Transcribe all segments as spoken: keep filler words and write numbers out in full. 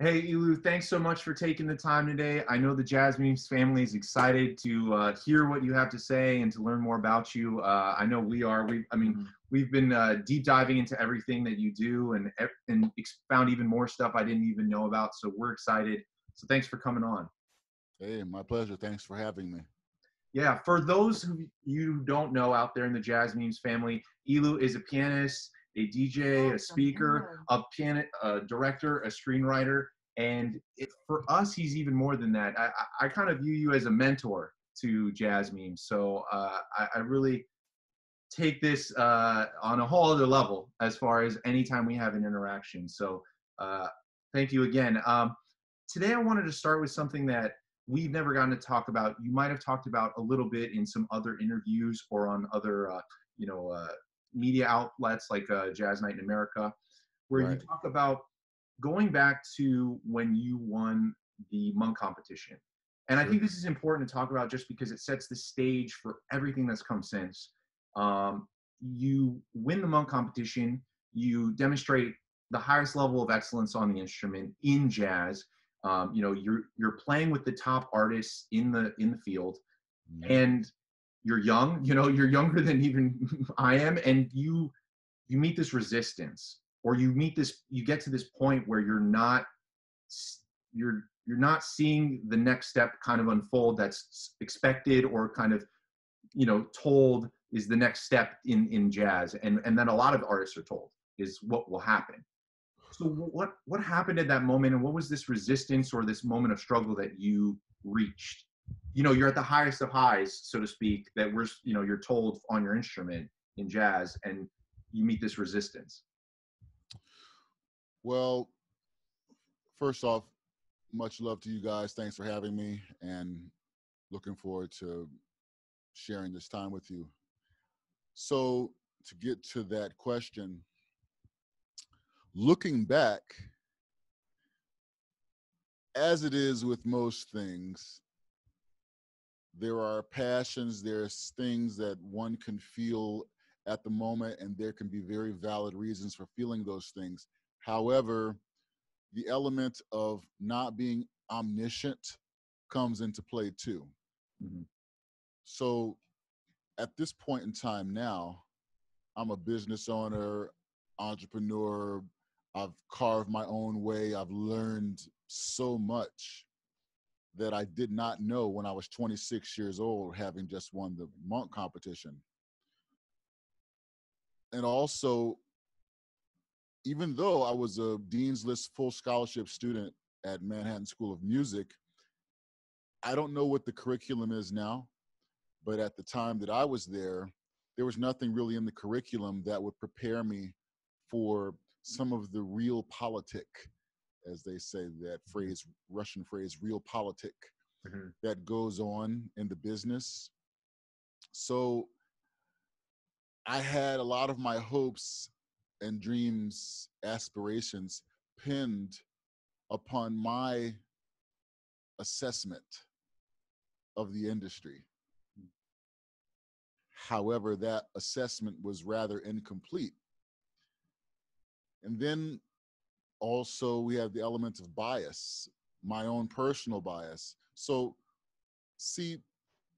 Hey, ELEW, thanks so much for taking the time today. I know the Jazz Memes family is excited to uh, hear what you have to say and to learn more about you. Uh, I know we are. We, I mean, mm-hmm. we've been uh, deep diving into everything that you do and, and found even more stuff I didn't even know about. So we're excited. So thanks for coming on. Hey, my pleasure. Thanks for having me. Yeah, for those who you don't know out there in the Jazz Memes family, ELEW is a pianist, a D J, a speaker, a piano, a director, a screenwriter, and it, for us, he's even more than that. I, I, I kind of view you as a mentor to Jazz Memes, so uh, I, I really take this uh, on a whole other level as far as anytime we have an interaction. So uh, thank you again. Um, today, I wanted to start with something that we've never gotten to talk about. You might have talked about a little bit in some other interviews or on other, uh, you know, uh, media outlets like uh, Jazz Night in America, where right. you talk about going back to when you won the Monk competition. And sure. I think this is important to talk about just because it sets the stage for everything that's come since. Um, you win the Monk competition, you demonstrate the highest level of excellence on the instrument in jazz. Um, you know, you're you're playing with the top artists in the in the field, mm-hmm. and you're young, you know, you're younger than even I am, and you you meet this resistance, or you meet this, you get to this point where you're not you're you're not seeing the next step kind of unfold that's expected or kind of, you know, told is the next step in in jazz, and and then a lot of artists are told is what will happen. So what what happened at that moment, and what was this resistance or this moment of struggle that you reached? You know, you're at the highest of highs, so to speak, that we're, you know, you're told on your instrument in jazz, and you meet this resistance. Well, first off, much love to you guys. Thanks for having me, and looking forward to sharing this time with you. So to get to that question, looking back, as it is with most things, there are passions, there's things that one can feel at the moment, and there can be very valid reasons for feeling those things. However, the element of not being omniscient comes into play too. Mm-hmm. So at this point in time now, I'm a business owner, entrepreneur, I've carved my own way, I've learned so much that I did not know when I was twenty-six years old, having just won the Monk competition. And also, even though I was a Dean's List full scholarship student at Manhattan School of Music, I don't know what the curriculum is now, but at the time that I was there, there was nothing really in the curriculum that would prepare me for some of the real politic, as they say, that phrase, Russian phrase, real politic, mm-hmm. that goes on in the business. So I had a lot of my hopes and dreams, aspirations pinned upon my assessment of the industry. However, that assessment was rather incomplete. And then also we have the element of bias, my own personal bias. So see,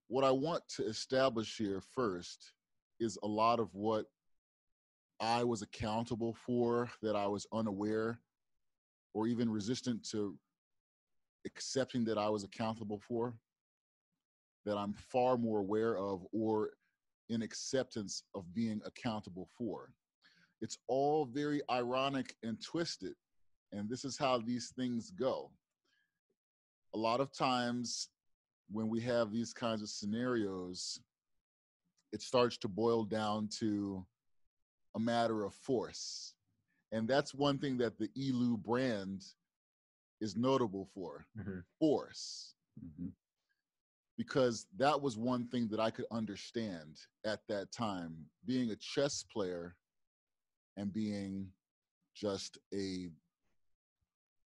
what I want to establish here first is a lot of what I was accountable for that I was unaware or even resistant to accepting that I was accountable for, that I'm far more aware of or in acceptance of being accountable for. It's all very ironic and twisted, and this is how these things go. A lot of times when we have these kinds of scenarios, it starts to boil down to a matter of force. And that's one thing that the ELEW brand is notable for, mm-hmm. force. Mm-hmm. Because that was one thing that I could understand at that time, being a chess player and being just a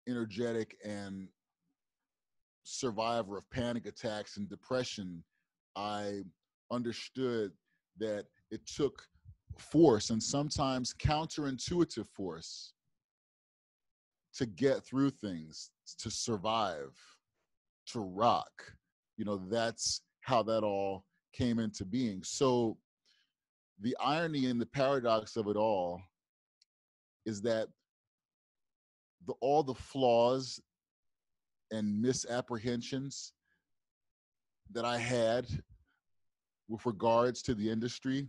energetic and survivor of panic attacks and depression, I understood that it took force, and sometimes counterintuitive force, to get through things, to survive, to rock. You know, that's how that all came into being. So the irony and the paradox of it all is that the, all the flaws and misapprehensions that I had with regards to the industry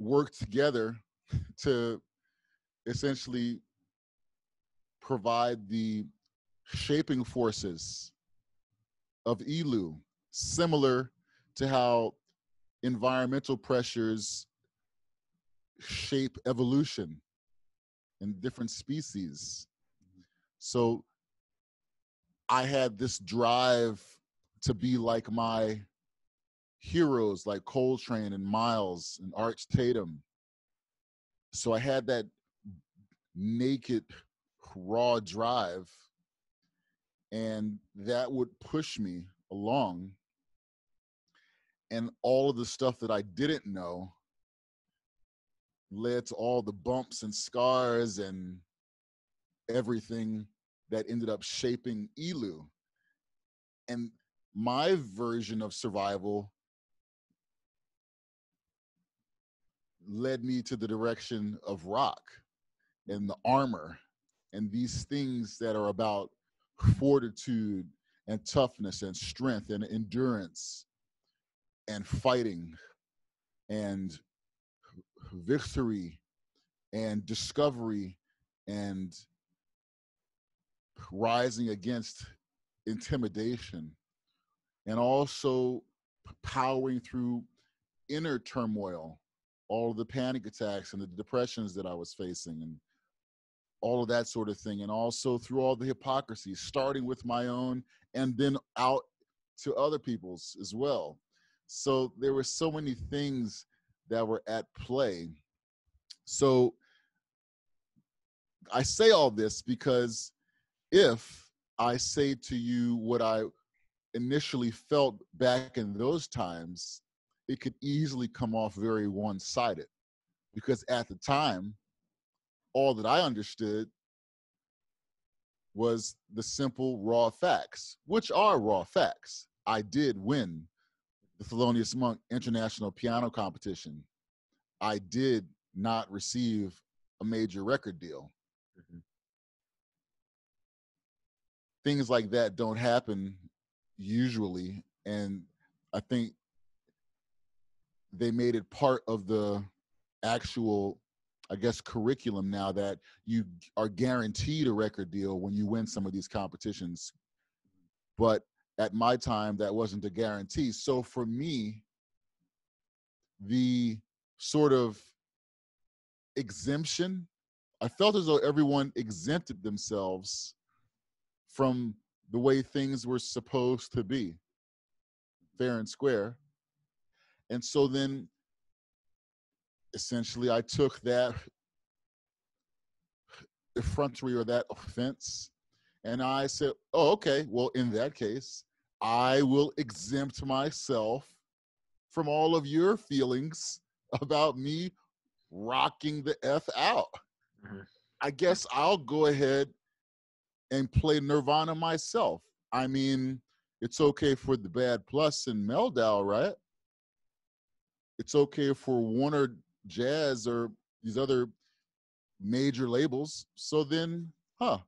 worked together to essentially provide the shaping forces of ELEW, similar to how environmental pressures shape evolution in different species. So I had this drive to be like my heroes, like Coltrane and Miles and Art Tatum. So I had that naked, raw drive, and that would push me along. And all of the stuff that I didn't know led to all the bumps and scars and everything that ended up shaping ELEW. And my version of survival led me to the direction of rock and the armor and these things that are about fortitude and toughness and strength and endurance and fighting and victory and discovery and rising against intimidation, and also powering through inner turmoil, all of the panic attacks and the depressions that I was facing and all of that sort of thing, and also through all the hypocrisy, starting with my own and then out to other people's as well. So there were so many things that were at play. So I say all this because if I say to you what I initially felt back in those times, it could easily come off very one-sided, because at the time, all that I understood was the simple raw facts, which are raw facts. I did win the Thelonious Monk International Piano Competition. I did not receive a major record deal. Mm-hmm. Things like that don't happen usually, and I think they made it part of the actual, I guess, curriculum now, that you are guaranteed a record deal when you win some of these competitions. But at my time, that wasn't a guarantee. So for me, the sort of exemption, I felt as though everyone exempted themselves from the way things were supposed to be, fair and square. And so then essentially I took that effrontery or that offense, and I said, oh, okay, well, in that case, I will exempt myself from all of your feelings about me rocking the F out. Mm-hmm. I guess I'll go ahead and play Nirvana myself. I mean, it's okay for the Bad Plus and Meldau, right? It's okay for Warner Jazz or these other major labels. So then, huh,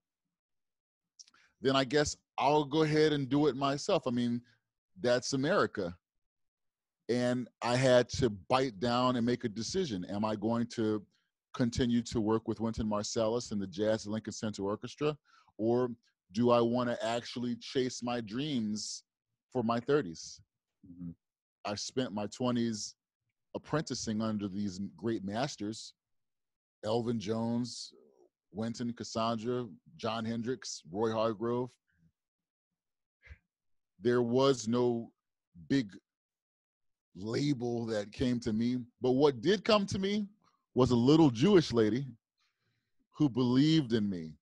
then I guess I'll go ahead and do it myself. I mean, that's America. And I had to bite down and make a decision. Am I going to continue to work with Wynton Marsalis and the Jazz at Lincoln Center Orchestra, or do I want to actually chase my dreams for my thirties? Mm-hmm. I spent my twenties apprenticing under these great masters, Elvin Jones, Wynton, Cassandra, John Hendricks, Roy Hargrove. There was no big label that came to me, but what did come to me was a little Jewish lady who believed in me.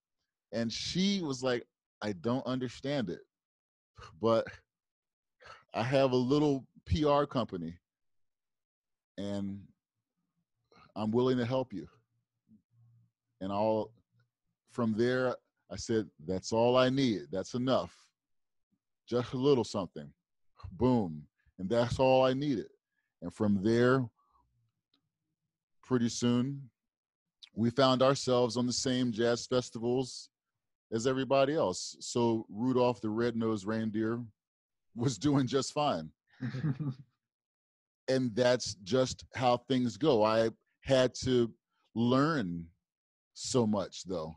And she was like, I don't understand it, but I have a little P R company and I'm willing to help you. And I'll from there, I said, that's all I need. That's enough. Just a little something. Boom. And that's all I needed. And from there, pretty soon, we found ourselves on the same jazz festivals as everybody else. So Rudolph the Red-Nosed Reindeer was doing just fine. And that's just how things go. I had to learn so much, though.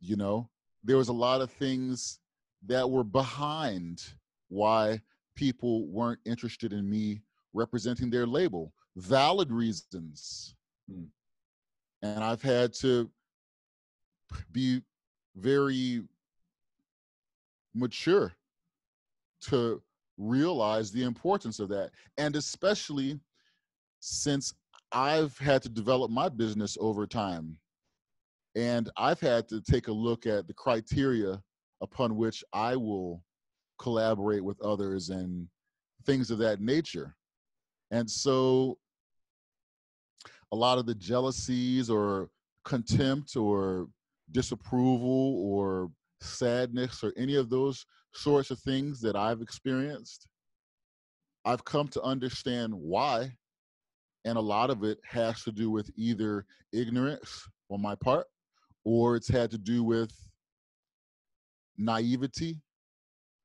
You know, there was a lot of things that were behind why people weren't interested in me representing their label. Valid reasons. Mm. And I've had to be very mature to realize the importance of that. And especially since I've had to develop my business over time. And I've had to take a look at the criteria upon which I will collaborate with others and things of that nature. And so a lot of the jealousies or contempt or disapproval or sadness or any of those sorts of things that I've experienced, I've come to understand why. And a lot of it has to do with either ignorance on my part, or it's had to do with naivety,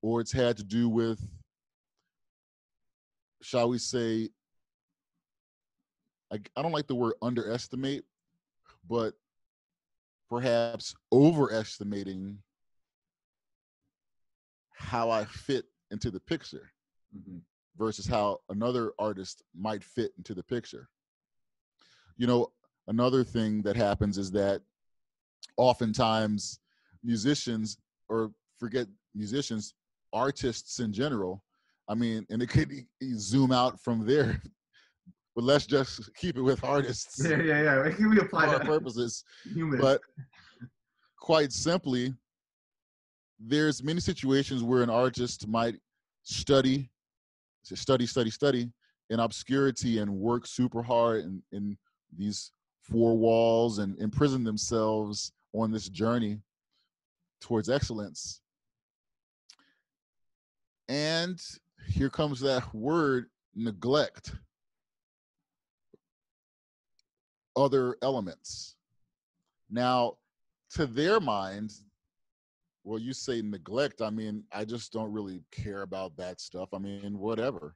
or it's had to do with, shall we say, I, I don't like the word underestimate, but perhaps overestimating how I fit into the picture, mm-hmm. versus how another artist might fit into the picture. You know, another thing that happens is that oftentimes musicians, or forget musicians, artists in general, I mean, and it could zoom out from there, but let's just keep it with artists. Yeah, yeah, yeah. It can be applied for our purposes. Human. But quite simply, there's many situations where an artist might study, study, study, study in obscurity and work super hard in, in these four walls and imprison themselves on this journey towards excellence. And here comes that word, neglect other elements. Now, to their mind, well, you say neglect, I mean, I just don't really care about that stuff. I mean, whatever.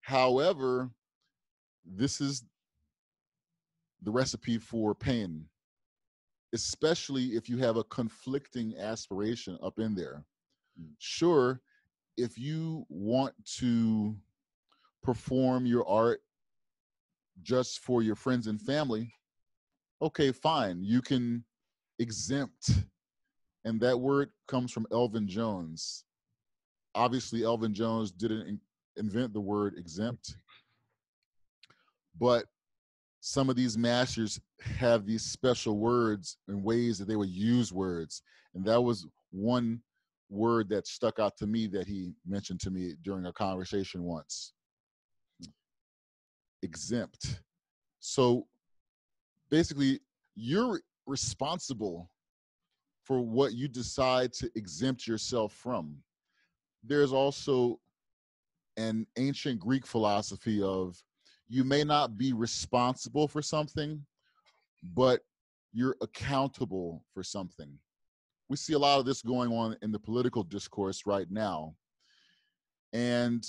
However, this is the recipe for pain, especially if you have a conflicting aspiration up in there. Sure, if you want to perform your art just for your friends and family, okay, fine. You can exempt, and that word comes from Elvin Jones. Obviously, Elvin Jones didn't invent the word exempt, but some of these masters have these special words and ways that they would use words. And that was one word that stuck out to me that he mentioned to me during a conversation once. Exempt. So basically, you're responsible for what you decide to exempt yourself from. There's also an ancient Greek philosophy of, you may not be responsible for something, but you're accountable for something. We see a lot of this going on in the political discourse right now. And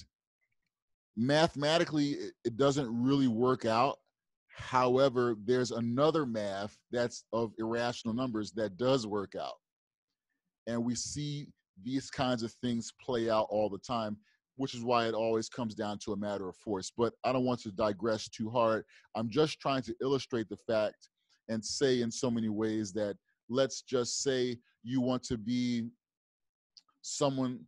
mathematically, it doesn't really work out. However, there's another math that's of irrational numbers that does work out. And we see these kinds of things play out all the time, which is why it always comes down to a matter of force. But I don't want to digress too hard. I'm just trying to illustrate the fact and say in so many ways that, let's just say you want to be someone,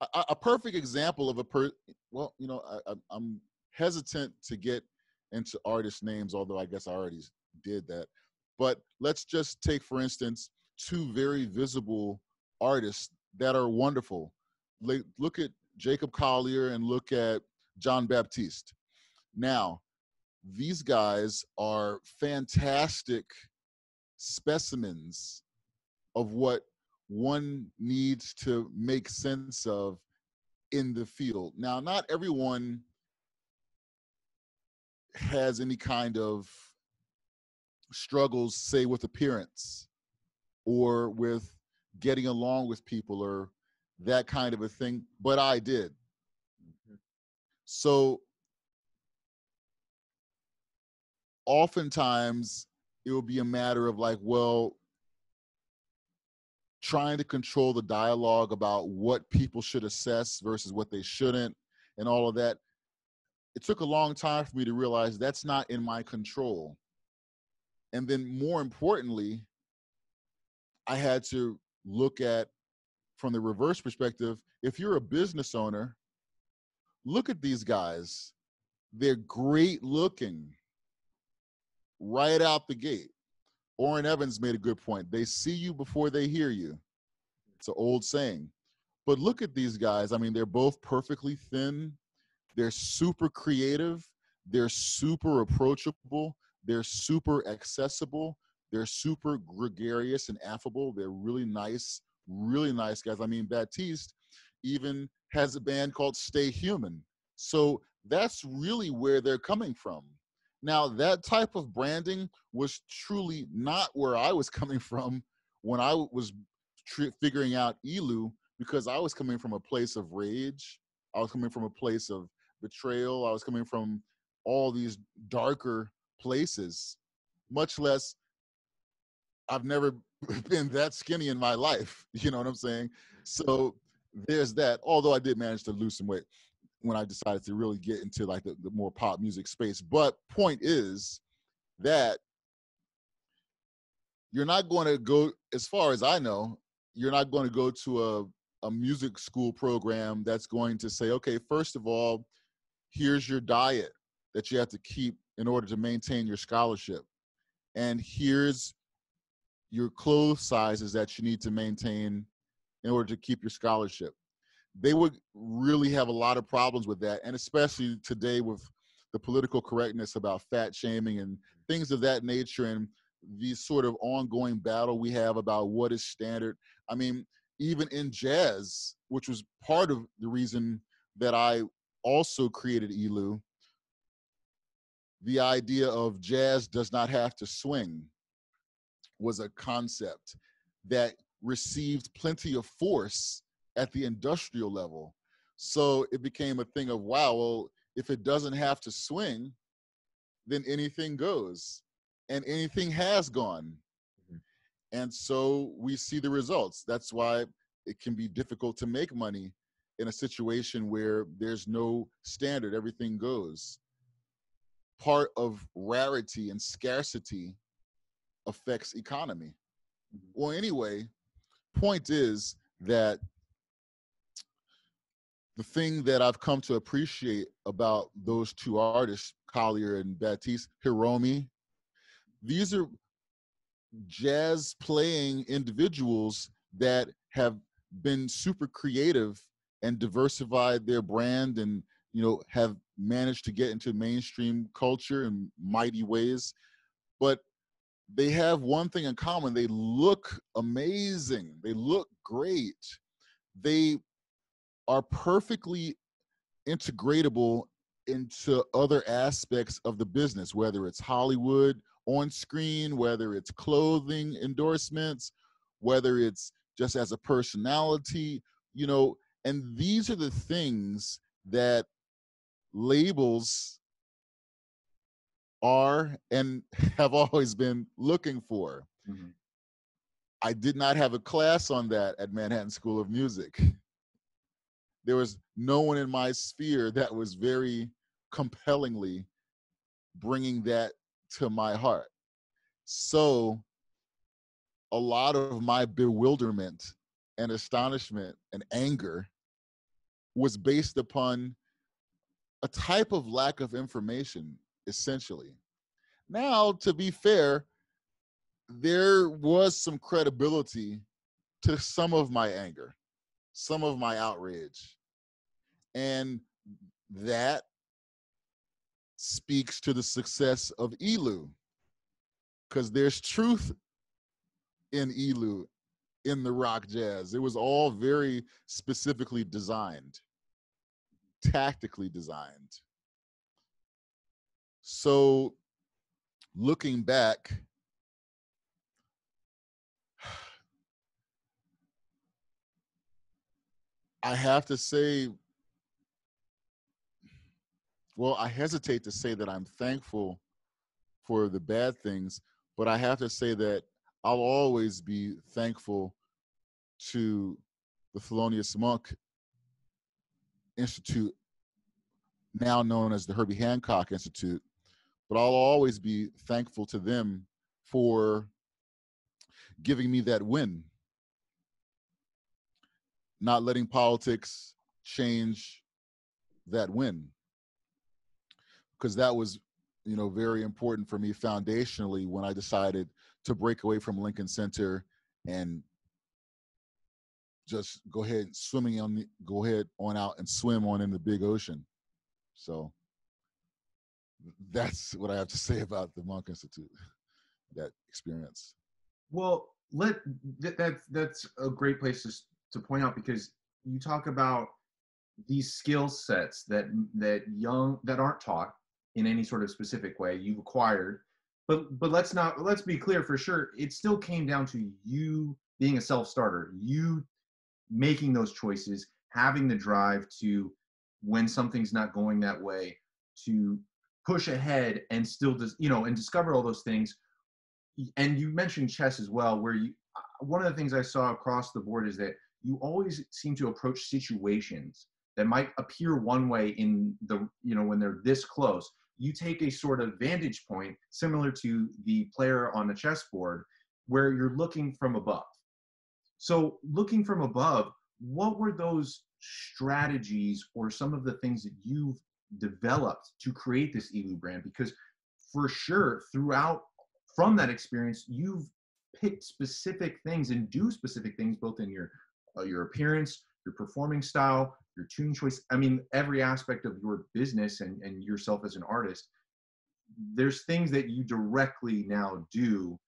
a, a perfect example of a per, well, you know, I, I'm hesitant to get into artist names, although I guess I already did that. But let's just take, for instance, two very visible artists that are wonderful. Look at Jacob Collier and look at Jon Batiste. Now, these guys are fantastic specimens of what one needs to make sense of in the field. Now, not everyone has any kind of struggles, say, with appearance or with getting along with people or that kind of a thing, but I did. Mm-hmm. So oftentimes it will be a matter of like, well, trying to control the dialogue about what people should assess versus what they shouldn't and all of that. It took a long time for me to realize that's not in my control. And then more importantly, I had to look at, from the reverse perspective, if you're a business owner, look at these guys. They're great looking right out the gate. Orrin Evans made a good point. They see you before they hear you. It's an old saying. But look at these guys. I mean, they're both perfectly thin. They're super creative. They're super approachable. They're super accessible. They're super gregarious and affable. They're really nice, really nice guys. I mean, Batiste even has a band called Stay Human. So that's really where they're coming from. Now, that type of branding was truly not where I was coming from when I was tr figuring out ELEW, because I was coming from a place of rage. I was coming from a place of betrayal. I was coming from all these darker places, much less I've never been that skinny in my life. You know what I'm saying? So there's that, although I did manage to lose some weight when I decided to really get into like the, the more pop music space. But point is that you're not going to go, as far as I know, you're not going to go to a, a music school program that's going to say, okay, first of all, here's your diet that you have to keep in order to maintain your scholarship. And here's your clothes sizes that you need to maintain in order to keep your scholarship. They would really have a lot of problems with that, and especially today with the political correctness about fat shaming and things of that nature and the sort of ongoing battle we have about what is standard. I mean, even in jazz, which was part of the reason that I also created ELEW, the idea of jazz does not have to swing was a concept that received plenty of force at the industrial level. So it became a thing of, wow, well, if it doesn't have to swing, then anything goes, and anything has gone. Mm-hmm. And so we see the results. That's why it can be difficult to make money in a situation where there's no standard, everything goes. Part of rarity and scarcity affects economy. Mm-hmm. Well, anyway, point is that the thing that I've come to appreciate about those two artists, Collier and Batiste, Hiromi, these are jazz playing individuals that have been super creative and diversified their brand and, you know, have managed to get into mainstream culture in mighty ways. But they have one thing in common. They look amazing. They look great. They are perfectly integratable into other aspects of the business, whether it's Hollywood on screen, whether it's clothing endorsements, whether it's just as a personality, you know, and these are the things that labels are and have always been looking for. Mm-hmm. I did not have a class on that at Manhattan School of Music. There was no one in my sphere that was very compellingly bringing that to my heart. So a lot of my bewilderment and astonishment and anger was based upon a type of lack of information, essentially. Now, to be fair, there was some credibility to some of my anger, some of my outrage. And that speaks to the success of ELEW, because there's truth in ELEW, in the rock jazz. It was all very specifically designed, tactically designed. So looking back, I have to say, well, I hesitate to say that I'm thankful for the bad things, but I have to say that I'll always be thankful to the Thelonious Monk Institute, now known as the Herbie Hancock Institute, but I'll always be thankful to them for giving me that win, not letting politics change that win, because that was, you know, very important for me foundationally when I decided to break away from Lincoln Center and just go ahead and swimming on the, go ahead on out and swim on in the big ocean. So that's what I have to say about the Monk Institute, that experience. Well, let that, that's that's a great place to to point out, because you talk about these skill sets that that young that aren't taught in any sort of specific way, you've acquired. But but let's not let's be clear, for sure, it still came down to you being a self-starter, you making those choices, having the drive to, when something's not going that way, to push ahead and still just, you know, and discover all those things. And you mentioned chess as well, where you, one of the things I saw across the board is that you always seem to approach situations that might appear one way in the, you know, when they're this close. You take a sort of vantage point similar to the player on the chessboard, where you're looking from above. So looking from above, what were those strategies or some of the things that you've developed to create this ELEW brand? Because for sure, throughout, from that experience, you've picked specific things and do specific things, both in your, uh, your appearance, your performing style, your tune choice. I mean, every aspect of your business and, and yourself as an artist, there's things that you directly now do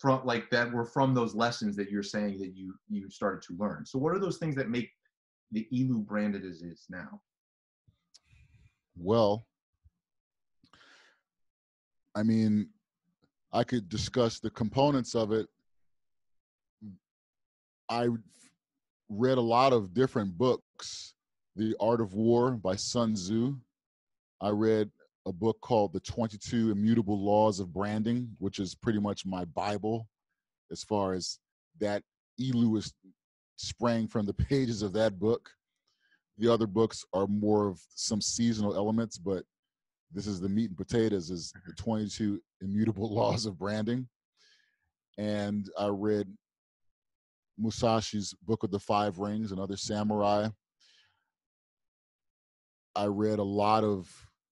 from, like, that were from those lessons that you're saying that you, you started to learn. So what are those things that make the ELEW branded as it is now? Well, I mean, I could discuss the components of it. I read a lot of different books. The Art of War by Sun Tzu. I read a book called The twenty-two Immutable Laws of Branding, which is pretty much my Bible as far as that. ELEW is sprang from the pages of that book. The other books are more of some seasonal elements, but this is the meat and potatoes, is the twenty-two Immutable Laws of Branding. And I read Musashi's Book of the Five Rings and Other Samurai. I read a lot of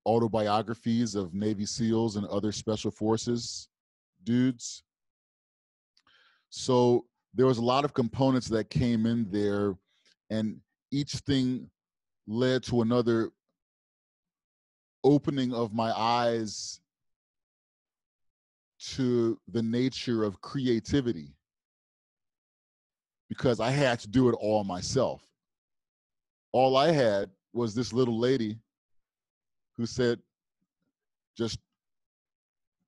autobiographies of Navy SEALs and other special forces dudes. So there was a lot of components that came in there, and each thing led to another opening of my eyes to the nature of creativity, because I had to do it all myself. All I had was this little lady who said, just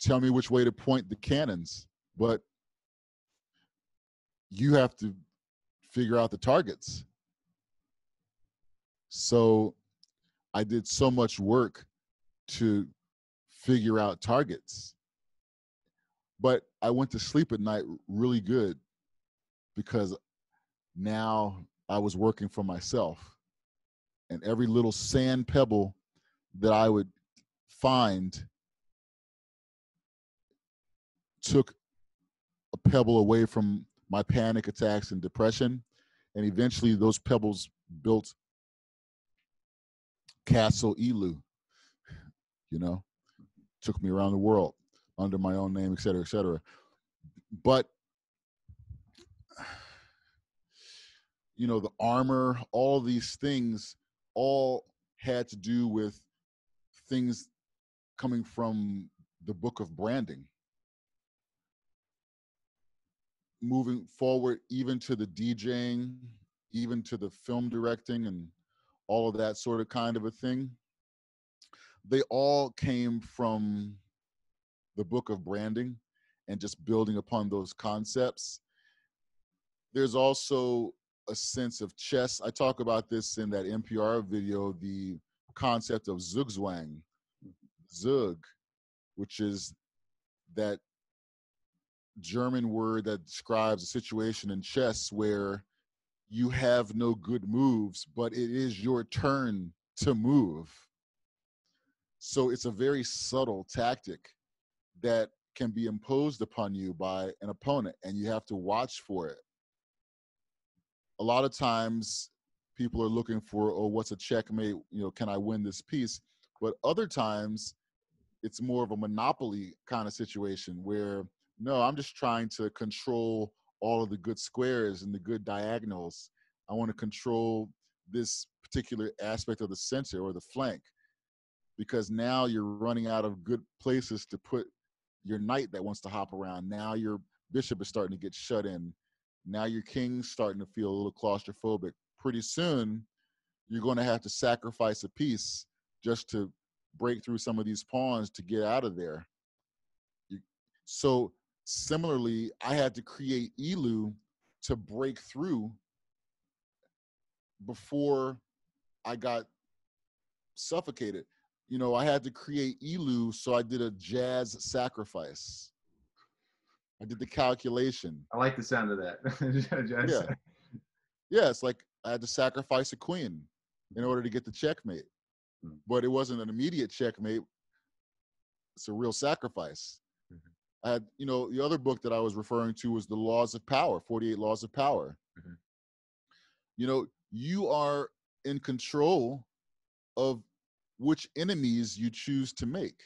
tell me which way to point the cannons, but you have to figure out the targets. So I did so much work to figure out targets, but I went to sleep at night really good, because now I was working for myself, and every little sand pebble that I would find took a pebble away from my panic attacks and depression. And eventually those pebbles built Castle ELEW, you know, took me around the world under my own name, et cetera, et cetera. But, you know, the armor, all these things all had to do with things coming from the book of branding. moving forward, even to the DJing, even to the film directing and all of that sort of kind of a thing, they all came from the book of branding and just building upon those concepts. There's also a sense of chess. I talk about this in that N P R video, the concept of zugzwang, zug, which is that German word that describes a situation in chess where you have no good moves, but it is your turn to move. So it's a very subtle tactic that can be imposed upon you by an opponent, and you have to watch for it. A lot of times people are looking for, oh, what's a checkmate? You know, can I win this piece? But other times it's more of a monopoly kind of situation where, no, I'm just trying to control all of the good squares and the good diagonals. I want to control this particular aspect of the center or the flank, because now you're running out of good places to put your knight that wants to hop around. Now your bishop is starting to get shut in. Now your king's starting to feel a little claustrophobic. Pretty soon, you're going to have to sacrifice a piece just to break through some of these pawns to get out of there. So similarly, I had to create ELEW to break through before I got suffocated. You know, I had to create ELEW, so I did a jazz sacrifice. I did the calculation. I like the sound of that. Yeah. Yeah, it's like I had to sacrifice a queen in order to get the checkmate. Mm-hmm. But it wasn't an immediate checkmate. It's a real sacrifice. Mm-hmm. I had, you know, the other book that I was referring to was The Laws of Power, forty-eight Laws of Power. Mm-hmm. You know, you are in control of which enemies you choose to make.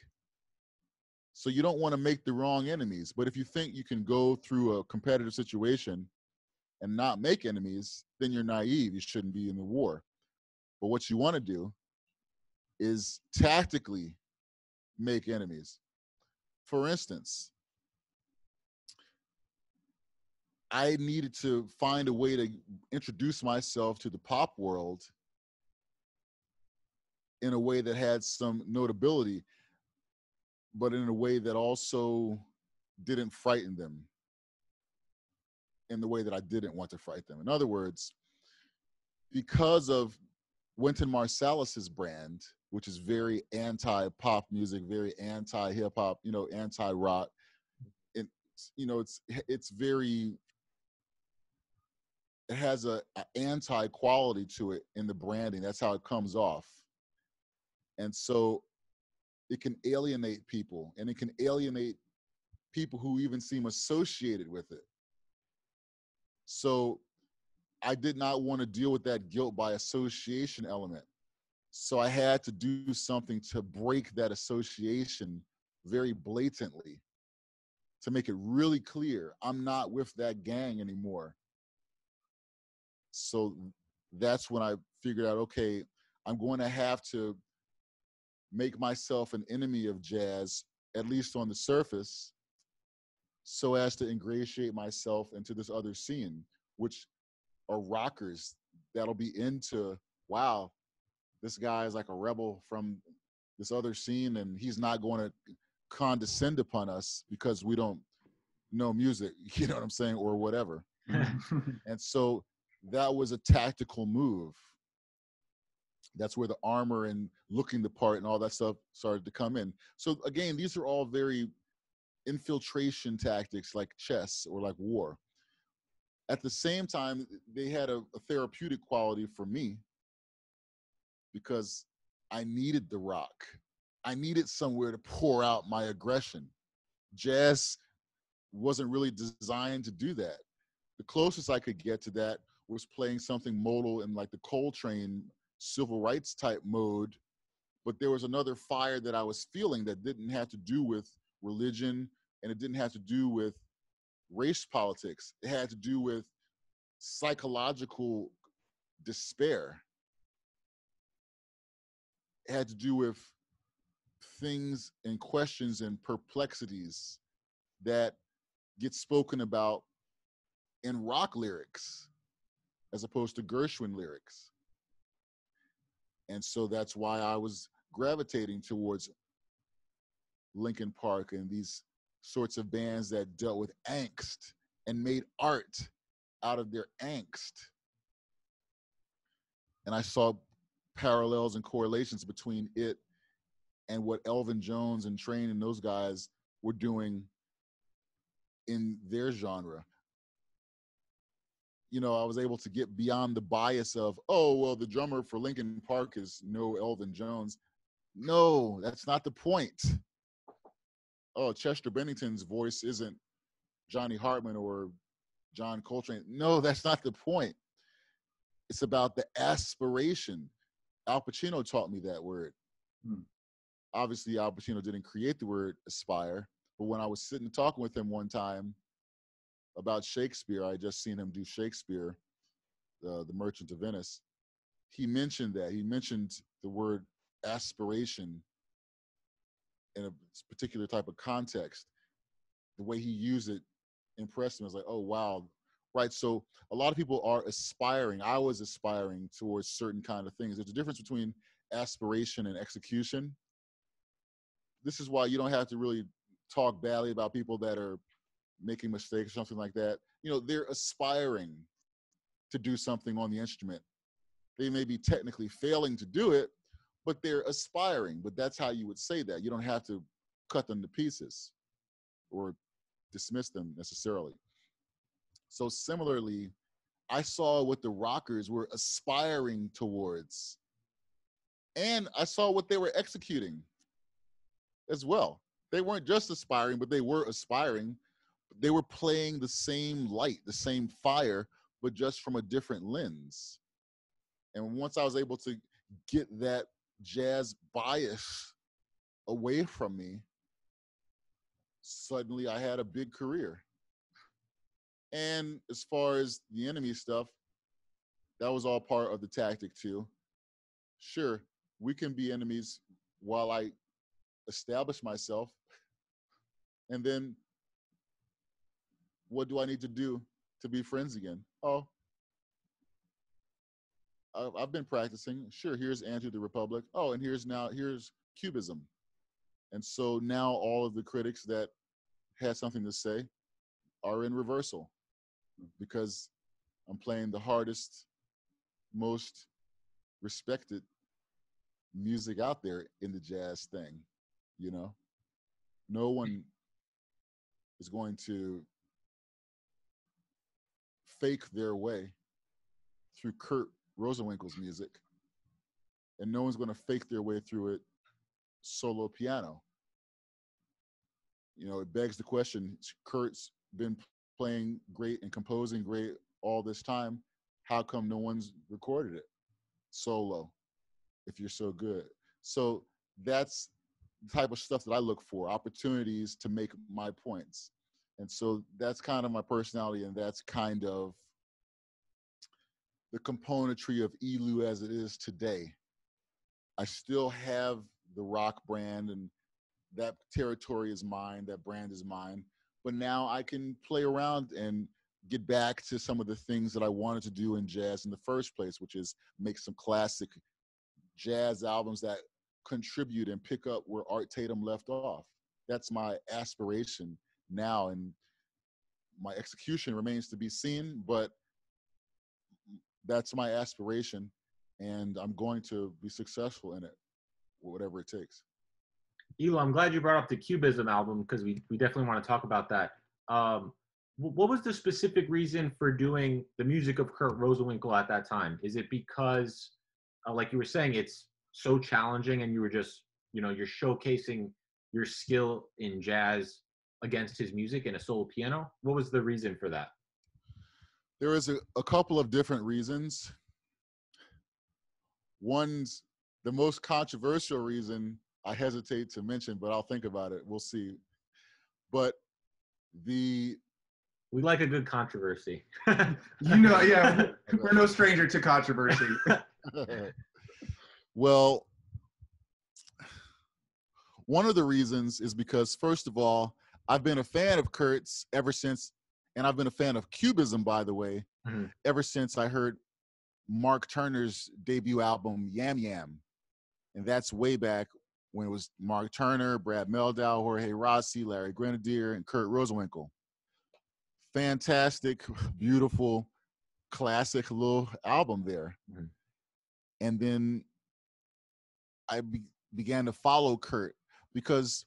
So you don't want to make the wrong enemies. But if you think you can go through a competitive situation and not make enemies, then you're naive. You shouldn't be in the war. But what you want to do is tactically make enemies. For instance, I needed to find a way to introduce myself to the pop world in a way that had some notability, but in a way that also didn't frighten them in the way that I didn't want to frighten them. In other words, because of Wynton Marsalis's brand, which is very anti-pop music, very anti-hip-hop, you know, anti-rock, and, you know, it's, it's very, it has a, a anti-quality to it in the branding. That's how it comes off. And so it can alienate people, and it can alienate people who even seem associated with it. So I did not want to deal with that guilt by association element. So I had to do something to break that association very blatantly, to make it really clear, I'm not with that gang anymore. So that's when I figured out, okay, I'm going to have to make myself an enemy of jazz, at least on the surface, so as to ingratiate myself into this other scene, which are rockers that'll be into, wow, this guy is like a rebel from this other scene, and he's not going to condescend upon us because we don't know music, you know what I'm saying, or whatever. And so that was a tactical move. That's where the armor and looking the part and all that stuff started to come in. So again, these are all very infiltration tactics like chess or like war. At the same time, they had a, a therapeutic quality for me, because I needed the rock. I needed somewhere to pour out my aggression. Jazz wasn't really designed to do that. The closest I could get to that was playing something modal in like the Coltrane civil rights type mode, but there was another fire that I was feeling that didn't have to do with religion, and it didn't have to do with race politics. It had to do with psychological despair. It had to do with things and questions and perplexities that get spoken about in rock lyrics as opposed to Gershwin lyrics. And so that's why I was gravitating towards Linkin Park and these sorts of bands that dealt with angst and made art out of their angst. And I saw parallels and correlations between it and what Elvin Jones and Train and those guys were doing in their genre. You know, I was able to get beyond the bias of, oh, well, the drummer for Linkin Park is no Elvin Jones. No, that's not the point. Oh, Chester Bennington's voice isn't Johnny Hartman or John Coltrane. No, that's not the point. It's about the aspiration. Al Pacino taught me that word. Hmm. Obviously, Al Pacino didn't create the word aspire, but when I was sitting talking with him one time about Shakespeare, I had just seen him do Shakespeare, uh, The Merchant of Venice, he mentioned that. He mentioned the word aspiration in a particular type of context. The way he used it impressed me. I was like, oh, wow. Right, so a lot of people are aspiring. I was aspiring towards certain kind of things. There's a difference between aspiration and execution. This is why you don't have to really talk badly about people that are making mistakes or something like that. You know, they're aspiring to do something on the instrument. They may be technically failing to do it, but they're aspiring. But that's how you would say that. You don't have to cut them to pieces or dismiss them necessarily. So similarly, I saw what the rockers were aspiring towards, and I saw what they were executing as well. They weren't just aspiring, but they were aspiring. They were playing the same light, the same fire, but just from a different lens. And once I was able to get that jazz bias away from me, suddenly I had a big career. And as far as the enemy stuff, that was all part of the tactic too. Sure, we can be enemies while I establish myself. And then what do I need to do to be friends again? Oh, I've been practicing. Sure, here's Andrew the Republic. Oh, and here's now, here's Cubism. And so now all of the critics that had something to say are in reversal, because I'm playing the hardest, most respected music out there in the jazz thing, you know? No one is going to fake their way through Kurt Rosenwinkel's music, and no one's going to fake their way through it solo piano. You know, it begs the question, Kurt's been playing great and composing great all this time, how come no one's recorded it solo if you're so good? So that's the type of stuff that I look for, opportunities to make my points. And so that's kind of my personality, and that's kind of the componentry of E L E W as it is today. I still have the rock brand, and that territory is mine, that brand is mine. But now I can play around and get back to some of the things that I wanted to do in jazz in the first place, which is make some classic jazz albums that contribute and pick up where Art Tatum left off. That's my aspiration now, and my execution remains to be seen, but that's my aspiration, and I'm going to be successful in it, whatever it takes. E L E W, I'm glad you brought up the Cubism album, because we, we definitely want to talk about that. Um, what was the specific reason for doing the music of Kurt Rosenwinkel at that time? Is it because, uh, like you were saying, it's so challenging and you were just, you know, you're showcasing your skill in jazz against his music in a solo piano? What was the reason for that? There is a, a couple of different reasons. One's the most controversial reason I hesitate to mention, but I'll think about it. We'll see. But the... We like a good controversy. You know, yeah. We're no stranger to controversy. Well, one of the reasons is because, first of all, I've been a fan of Kurt's ever since And I've been a fan of Cubism, by the way, mm-hmm. ever since I heard Mark Turner's debut album, Yam Yam. And that's way back when it was Mark Turner, Brad Meldau, Jorge Rossi, Larry Grenadier, and Kurt Rosenwinkel. Fantastic, beautiful, classic little album there. Mm-hmm. And then I be began to follow Kurt because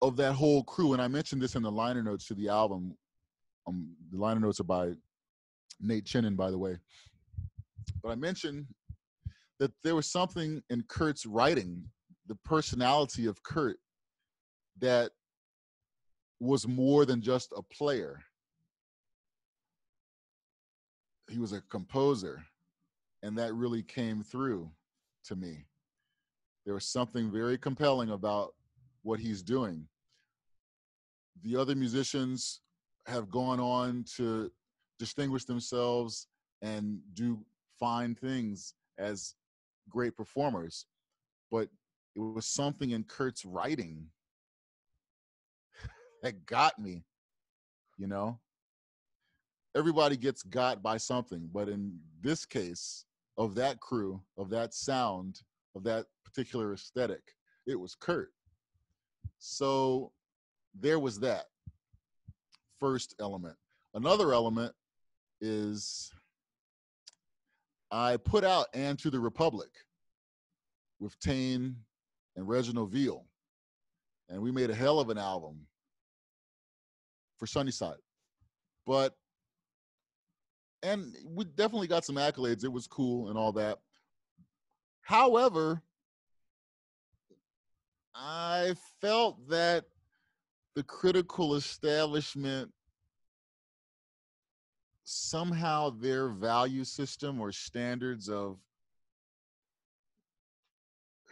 of that whole crew. And I mentioned this in the liner notes to the album. Um, the liner notes are by Nate Chinnan, by the way. But I mentioned that there was something in Kurt's writing, the personality of Kurt, that was more than just a player. He was a composer, and that really came through to me. There was something very compelling about what he's doing. The other musicians have gone on to distinguish themselves and do fine things as great performers, but it was something in Kurt's writing that got me, you know? Everybody gets got by something, but in this case, of that crew, of that sound, of that particular aesthetic, it was Kurt. So there was that first element. Another element is I put out And to the Republic with Tane and Reginald Veal, and we made a hell of an album for Sunnyside. But, and we definitely got some accolades. It was cool and all that. However, I felt that the critical establishment, somehow their value system or standards of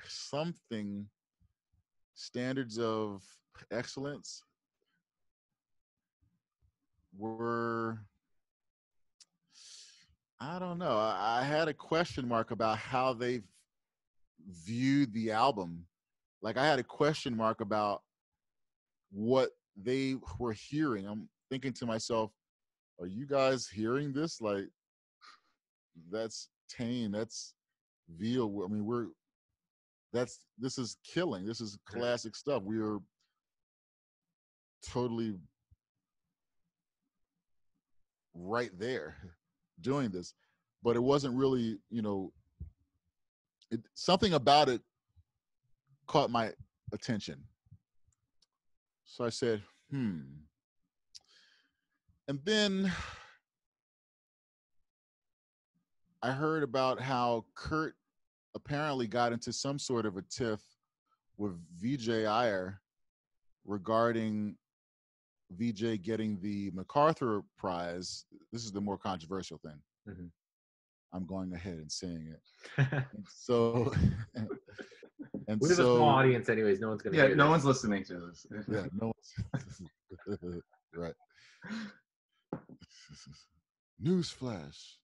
something, standards of excellence, were, I don't know. I had a question mark about how they viewed the album. Like, I had a question mark about what they were hearing. I'm thinking to myself, are you guys hearing this? Like, that's Tane, that's Veal. I mean, we're, that's, this is killing. This is classic stuff. We are totally right there doing this. But it wasn't really, you know, it, something about it caught my attention. So I said, hmm. And then I heard about how Kurt apparently got into some sort of a tiff with Vijay Iyer regarding Vijay getting the MacArthur Prize. This is the more controversial thing. Mm-hmm. I'm going ahead and saying it. And so, and we have so, a small audience, anyways. No one's gonna. Yeah, no this. one's listening to this. Yeah, no one's right. Newsflash.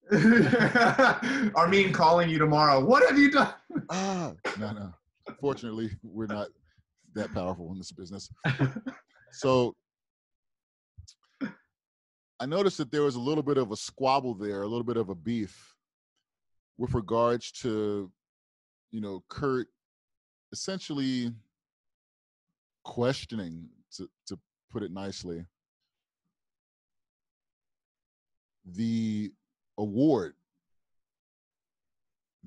Armin calling you tomorrow. What have you done? Ah, no, no. Fortunately, we're not that powerful in this business. So I noticed that there was a little bit of a squabble there, a little bit of a beef with regards to, you know, Kurt essentially questioning, to, to put it nicely, the award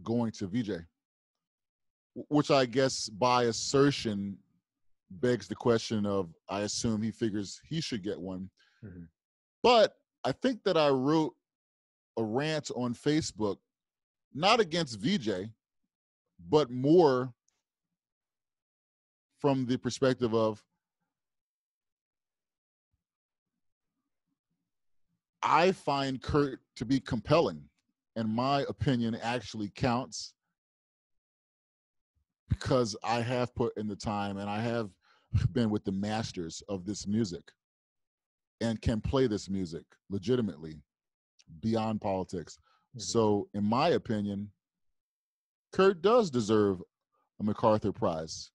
going to Vijay, which I guess by assertion begs the question of, I assume he figures he should get one. Mm-hmm. But I think that I wrote a rant on Facebook, not against Vijay, but more from the perspective of, I find Kurt to be compelling, and my opinion actually counts because I have put in the time and I have been with the masters of this music and can play this music legitimately beyond politics. Mm-hmm. So in my opinion, Kurt does deserve a MacArthur Prize.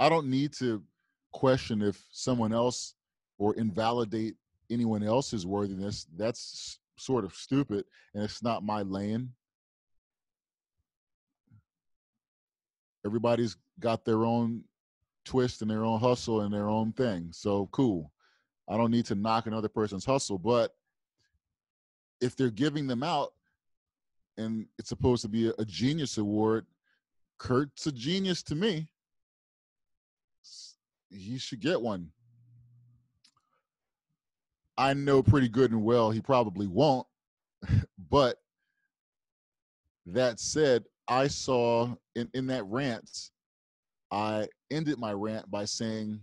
I don't need to question if someone else or invalidate anyone else's worthiness, that's sort of stupid, and it's not my lane. Everybody's got their own twist and their own hustle and their own thing. So cool. I don't need to knock another person's hustle, but if they're giving them out and it's supposed to be a, a genius award, Kurt's a genius to me. He should get one. I know pretty good and well he probably won't, but that said, I saw in, in that rant, I ended my rant by saying,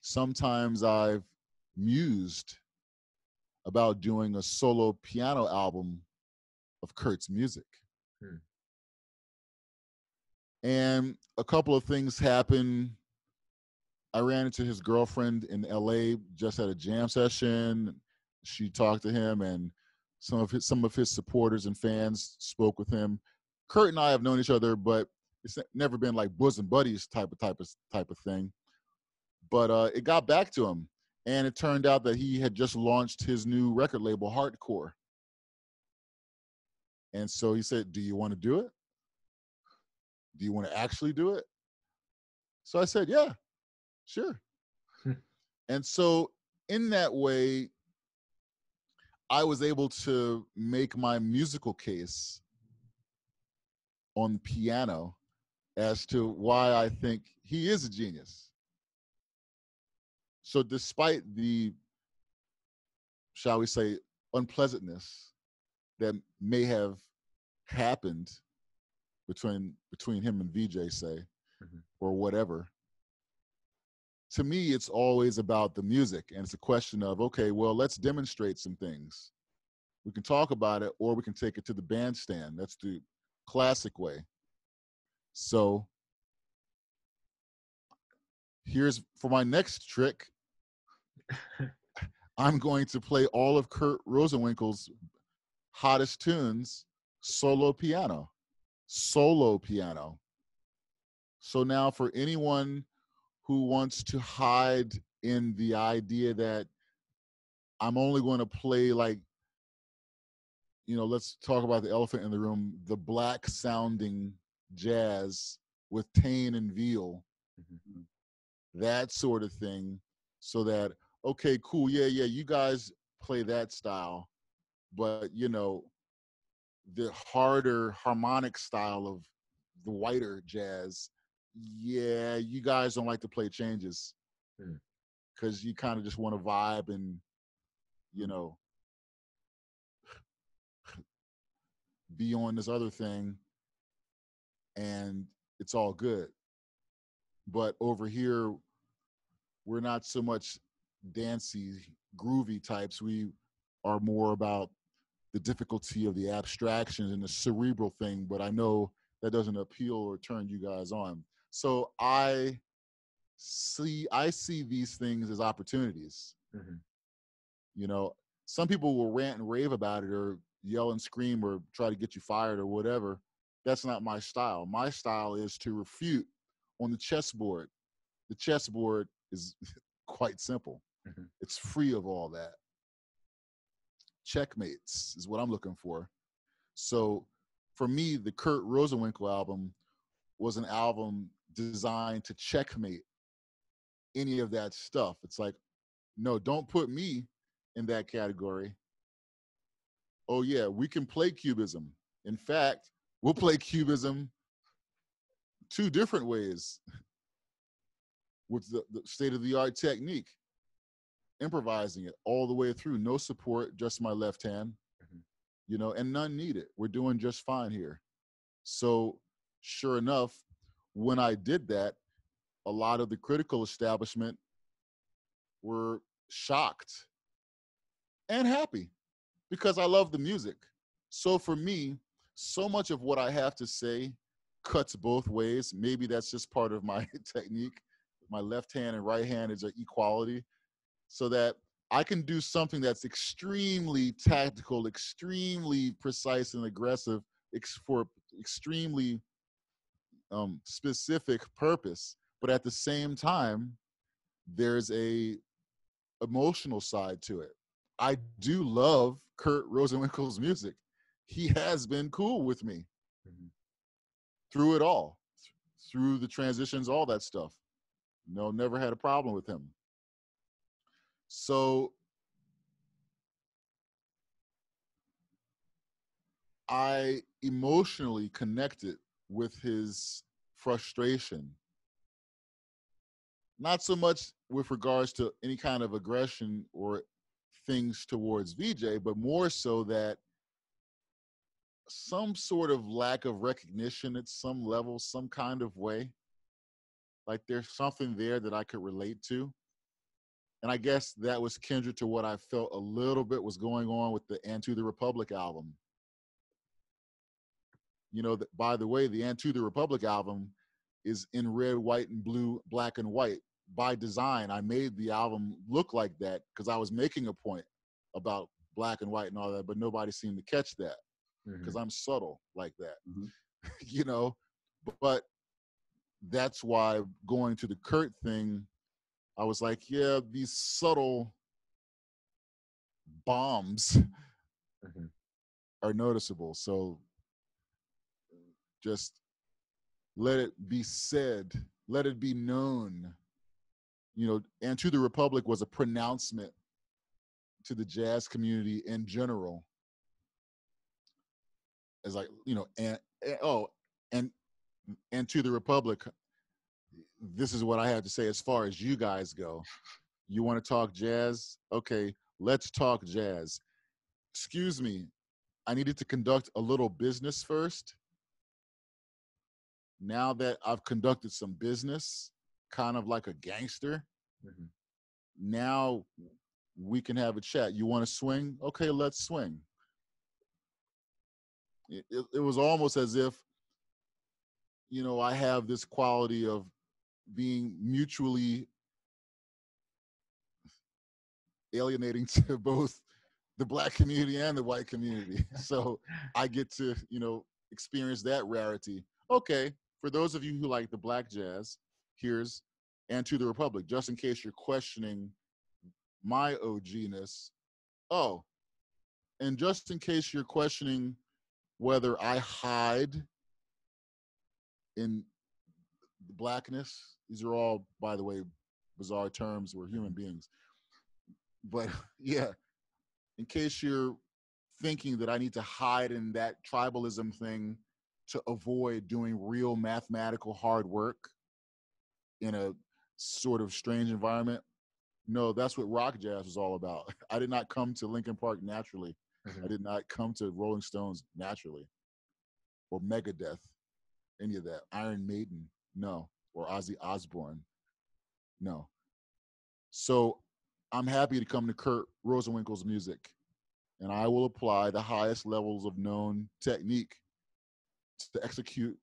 sometimes I've mused about doing a solo piano album of Kurt's music. Hmm. And a couple of things happened. I ran into his girlfriend in L A, just had a jam session. She talked to him, and some of his, some of his supporters and fans spoke with him. Kurt and I have known each other, but it's never been like bosom buddies type of type of type of thing. But uh, it got back to him, and it turned out that he had just launched his new record label, Hardcore. And so he said, "Do you want to do it? Do you want to actually do it?" So I said, "Yeah, sure." And so in that way, I was able to make my musical case on the piano as to why I think he is a genius. So despite the, shall we say, unpleasantness that may have happened between between him and Vijay, say, mm-hmm. or whatever, to me, it's always about the music. And it's a question of, okay, well, let's demonstrate some things. We can talk about it, or we can take it to the bandstand. That's the classic way. So here's for my next trick. I'm going to play all of Kurt Rosenwinkel's hottest tunes solo piano. Solo piano. So now for anyone who wants to hide in the idea that I'm only going to play, like, you know, let's talk about the elephant in the room, the black sounding jazz with Tane and Veal, mm-hmm. that sort of thing, so that, okay, cool, yeah, yeah, you guys play that style, but, you know, the harder harmonic style of the whiter jazz, yeah, you guys don't like to play changes because you kind of just want to vibe and, you know, be on this other thing, and it's all good. But over here, we're not so much dancey, groovy types. We are more about the difficulty of the abstractions and the cerebral thing, but I know that doesn't appeal or turn you guys on. So I see, I see these things as opportunities. Mm-hmm. You know, some people will rant and rave about it or yell and scream or try to get you fired or whatever. That's not my style. My style is to refute on the chessboard. The chessboard is quite simple. Mm-hmm. It's free of all that. Checkmates is what I'm looking for. So for me, the Kurt Rosenwinkel album was an album designed to checkmate any of that stuff. It's like, no, don't put me in that category. Oh yeah, we can play Cubism. In fact, we'll play Cubism two different ways with the, the state-of-the-art technique, improvising it all the way through, no support, just my left hand, mm-hmm. you know, and none needed. We're doing just fine here. So sure enough, when I did that, a lot of the critical establishment were shocked and happy, because I love the music. So for me, so much of what I have to say cuts both ways. Maybe that's just part of my technique. My left hand and right hand is an equality, so that I can do something that's extremely tactical, extremely precise and aggressive ex- for extremely um, specific purpose. But at the same time, there's a emotional side to it. I do love Kurt Rosenwinkel's music. He has been cool with me mm-hmm. through it all, through the transitions, all that stuff. No, never had a problem with him. So I emotionally connected with his frustration. Not so much with regards to any kind of aggression or things towards Vijay, but more so that some sort of lack of recognition at some level, some kind of way. Like there's something there that I could relate to. And I guess that was kindred to what I felt a little bit was going on with the And to the Republic album. You know, the, by the way, the And to the Republic album is in red, white, and blue, black and white. By design, I made the album look like that because I was making a point about black and white and all that, but nobody seemed to catch that because mm-hmm. I'm subtle like that, mm-hmm. you know? But that's why going to the Kurt thing, I was like, yeah, these subtle bombs mm-hmm. are noticeable. So just let it be said, let it be known. You know, And to the Republic was a pronouncement to the jazz community in general. As like, you know, and, and oh, and and to the Republic, this is what I have to say as far as you guys go. You want to talk jazz? Okay, let's talk jazz. Excuse me, I needed to conduct a little business first. Now that I've conducted some business, kind of like a gangster, mm-hmm. now we can have a chat. You want to swing? Okay, let's swing. It, it, it was almost as if, you know, I have this quality of being mutually alienating to both the black community and the white community. So I get to, you know, experience that rarity. Okay, for those of you who like the black jazz, here's And to the Republic, just in case you're questioning my O G-ness. Oh, and just in case you're questioning whether I hide in blackness, these are all, by the way, bizarre terms, we're human beings. But yeah, in case you're thinking that I need to hide in that tribalism thing to avoid doing real mathematical hard work in a sort of strange environment. No, that's what rock jazz was all about. I did not come to Linkin Park naturally. Mm-hmm. I did not come to Rolling Stones naturally, or Megadeth, any of that. Iron Maiden, no. Or Ozzy Osbourne, no. So I'm happy to come to Kurt Rosenwinkel's music, and I will apply the highest levels of known technique to execute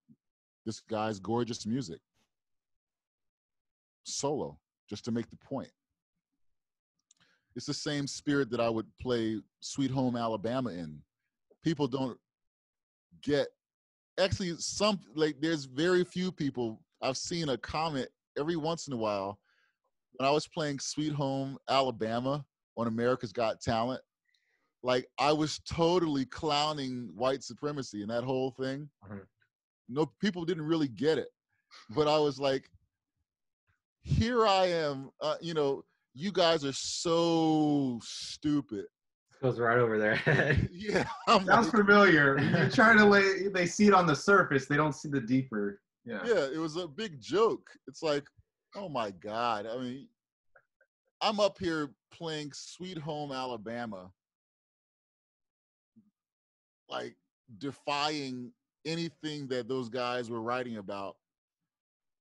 this guy's gorgeous music. Solo, just to make the point. It's the same spirit that I would play Sweet Home Alabama in. People don't get, actually some, like there's very few people, I've seen a comment every once in a while, when I was playing Sweet Home Alabama on America's Got Talent, like I was totally clowning white supremacy and that whole thing. Mm-hmm. No, people didn't really get it, but I was like, here I am, uh, you know, you guys are so stupid. Goes right over their head. Yeah. I'm Sounds like, familiar. You're trying to lay, they see it on the surface. They don't see the deeper. Yeah. Yeah, it was a big joke. It's like, oh my God. I mean, I'm up here playing Sweet Home Alabama, like defying anything that those guys were writing about,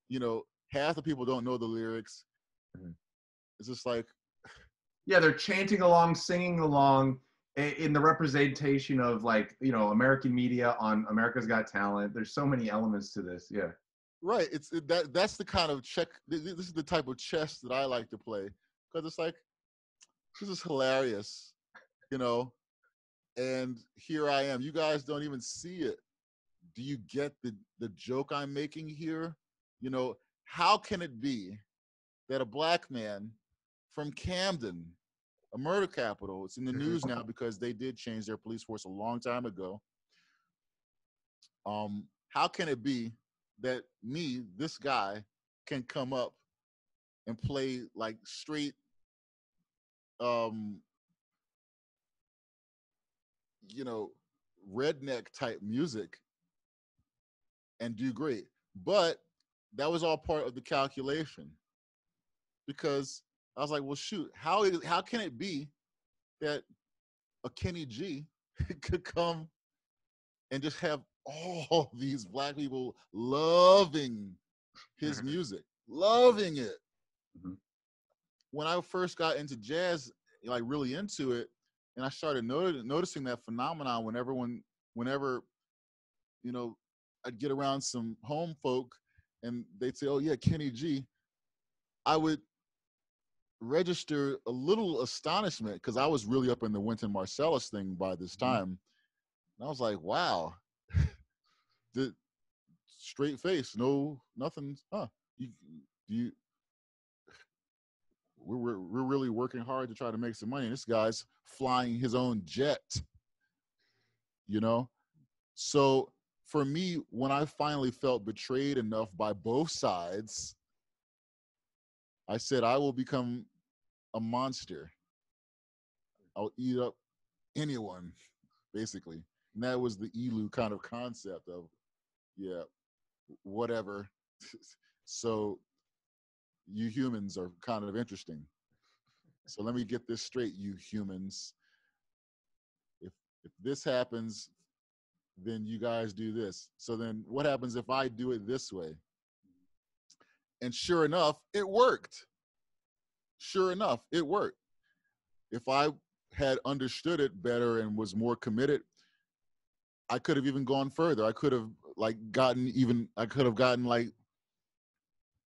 you know. Half the people don't know the lyrics. Mm-hmm. It's just like, yeah, they're chanting along, singing along in the representation of like, you know, American media on America's Got Talent. There's so many elements to this. Yeah. Right. It's it, that that's the kind of check. This is the type of chess that I like to play because it's like, this is hilarious, you know, and here I am. You guys don't even see it. Do you get the, the joke I'm making here? You know, how can it be that a black man from Camden, a murder capital. It's in the news now because they did change their police force a long time ago. Um, how can it be that me, this guy, can come up and play like straight, um, you know, redneck type music and do great? But that was all part of the calculation, because I was like, well, shoot, how is, how can it be that a Kenny G could come and just have all these black people loving his music, loving it? Mm-hmm. When I first got into jazz, like really into it, and I started not noticing that phenomenon when everyone, whenever, you know, I'd get around some home folk and they'd say, oh yeah, Kenny G, I would register a little astonishment because I was really up in the Wynton Marsalis thing by this time. Mm-hmm. And I was like, wow, the straight face, no, nothing, huh? You, you, we're, we're really working hard to try to make some money. This guy's flying his own jet, you know? So for me, when I finally felt betrayed enough by both sides, I said, I will become a monster. I'll eat up anyone, basically. And that was the E L E W kind of concept of, yeah, whatever. So you humans are kind of interesting. So let me get this straight, you humans. If, if this happens, then you guys do this. So then what happens if I do it this way? And sure enough, it worked. Sure enough, it worked. If I had understood it better and was more committed, I could have even gone further. I could have like gotten even, I could have gotten like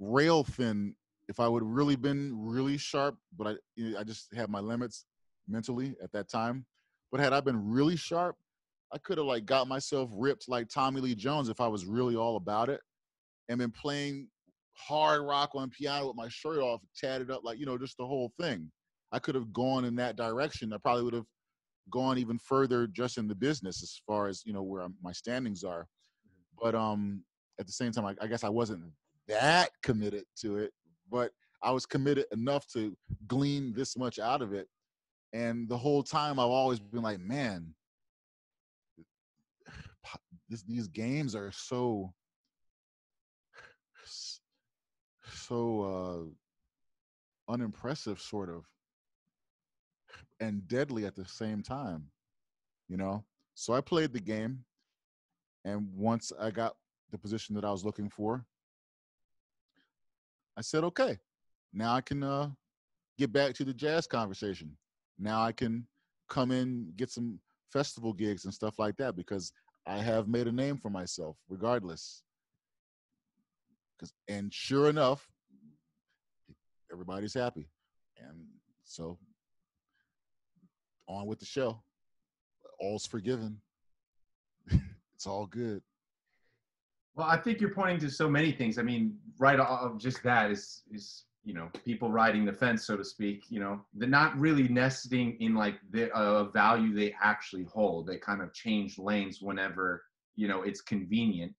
rail thin if I would have really been really sharp, but I, you know, I just had my limits mentally at that time. But had I been really sharp, I could have like got myself ripped like Tommy Lee Jones if I was really all about it, and been playing hard rock on piano with my shirt off, tatted up, like, you know, just the whole thing. I could have gone in that direction. I probably would have gone even further just in the business as far as, you know, where I'm, my standings are. Mm-hmm. But um, at the same time, I, I guess I wasn't that committed to it, but I was committed enough to glean this much out of it. And the whole time I've always been like, man, this, these games are so, so uh, unimpressive, sort of, and deadly at the same time, you know? So I played the game, and once I got the position that I was looking for, I said, okay, now I can uh, get back to the jazz conversation. Now I can come in, get some festival gigs and stuff like that, because I have made a name for myself, regardless. Cause, and sure enough, everybody's happy. And so, on with the show. All's forgiven. It's all good. Well, I think you're pointing to so many things. I mean, right off just that is, is you know, people riding the fence, so to speak, you know, they're not really nesting in like the uh, value they actually hold. They kind of change lanes whenever, you know, it's convenient.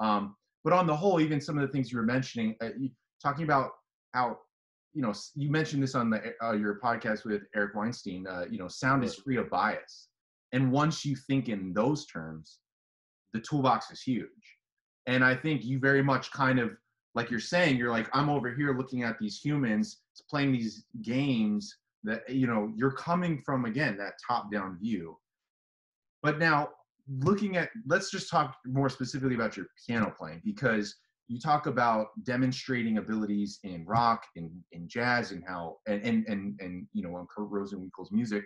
Um, But on the whole, even some of the things you were mentioning, uh, you, talking about how, you know, you mentioned this on the, uh, your podcast with Eric Weinstein, uh, you know, sound is free of bias. And once you think in those terms, the toolbox is huge. And I think you very much kind of, like you're saying, you're like, I'm over here looking at these humans playing these games that, you know, you're coming from, again, that top-down view. But now, looking at, let's just talk more specifically about your piano playing, because you talk about demonstrating abilities in rock, in, in jazz, and how, and, and, and, and you know, on Kurt Rosenwinkel's music.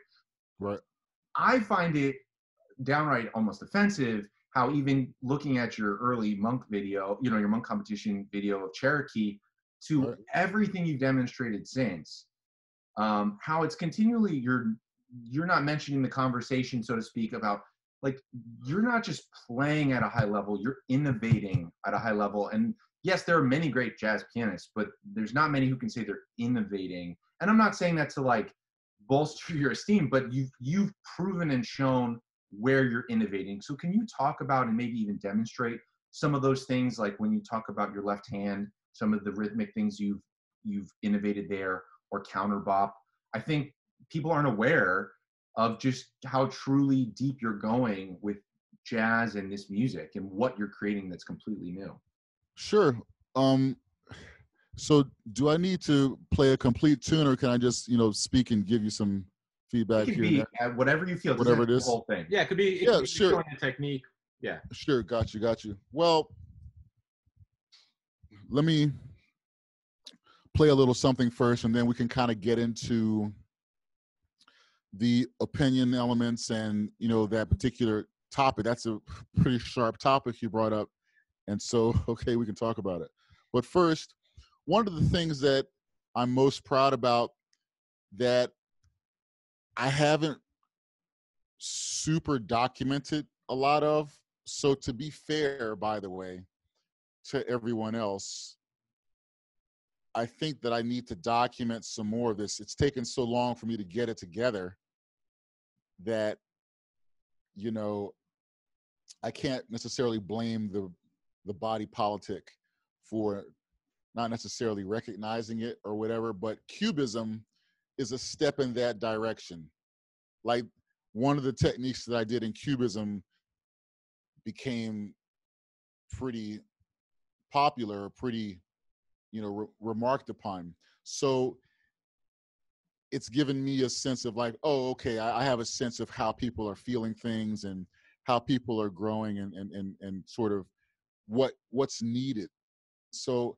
Right. I find it downright almost offensive how, even looking at your early Monk video, you know, your Monk competition video of Cherokee, to right. everything you've demonstrated since, um, how it's continually, you're, you're not mentioning the conversation, so to speak, about, like, you're not just playing at a high level, you're innovating at a high level. And yes, there are many great jazz pianists, but there's not many who can say they're innovating And I'm not saying that to like bolster your esteem, but you've, you've proven and shown where you're innovating. So can you talk about and maybe even demonstrate some of those things, like when you talk about your left hand, some of the rhythmic things you've you've innovated there, or counterbop? I think people aren't aware of just how truly deep you're going with jazz and this music and what you're creating that's completely new. Sure. Um, so do I need to play a complete tune, or can I just, you know, speak and give you some feedback? It can here be, whatever you feel. Whatever it is. The whole thing. Yeah, it could be, it yeah, could be sure. showing a technique. Yeah. Sure. Got you. Got you. Well, let me play a little something first, and then we can kind of get into the opinion elements and, you know, that particular topic. That's a pretty sharp topic you brought up. And so, okay, we can talk about it. But first, one of the things that I'm most proud about that I haven't super documented a lot of, so to be fair, by the way, to everyone else, I think that I need to document some more of this. It's taken so long for me to get it together that, you know, I can't necessarily blame the the body politic for not necessarily recognizing it or whatever, but Cubism is a step in that direction. Like, one of the techniques that I did in Cubism became pretty popular, pretty, you know, re remarked upon. So it's given me a sense of like, oh, okay, I, I have a sense of how people are feeling things and how people are growing, and, and, and, and sort of what what's needed. So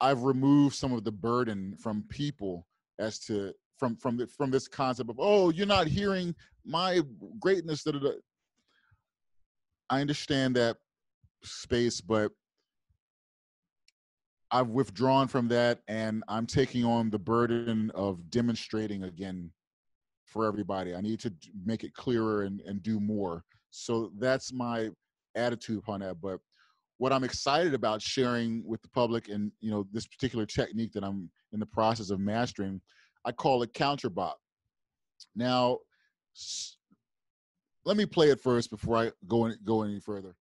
I've removed some of the burden from people as to, from, from, the, from this concept of, oh, you're not hearing my greatness. Da, da, da. I understand that space, but I've withdrawn from that, and I'm taking on the burden of demonstrating again for everybody. I need to make it clearer and, and do more. So that's my attitude upon that. But what I'm excited about sharing with the public, and, you know, this particular technique that I'm in the process of mastering, I call it counterbop. Now, let me play it first before I go, in, go any further.